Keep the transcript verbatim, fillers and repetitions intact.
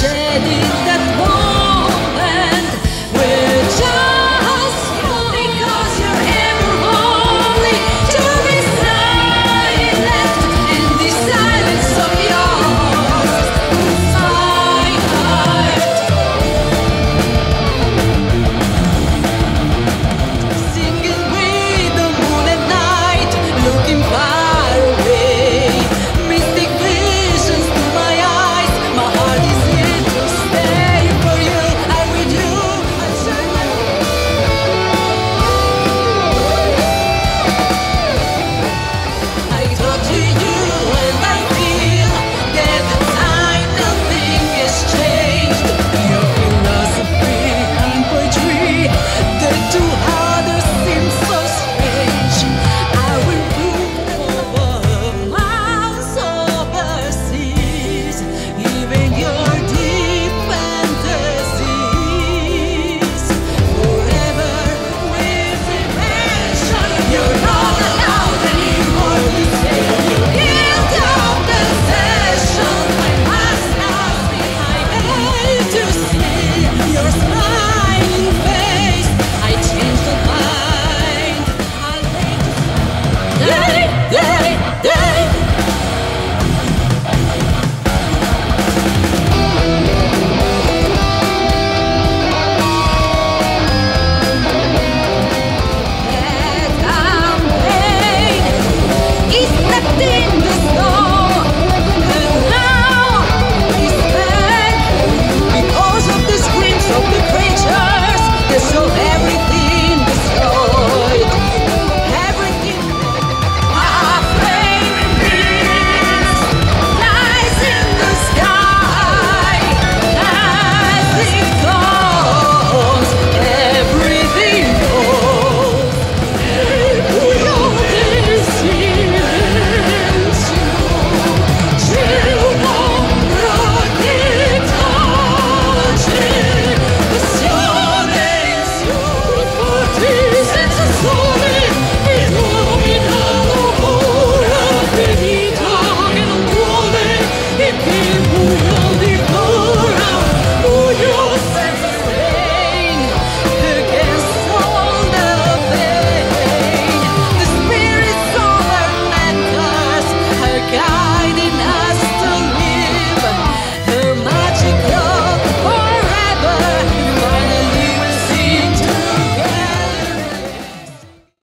shedding.